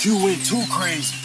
QWentCrazy.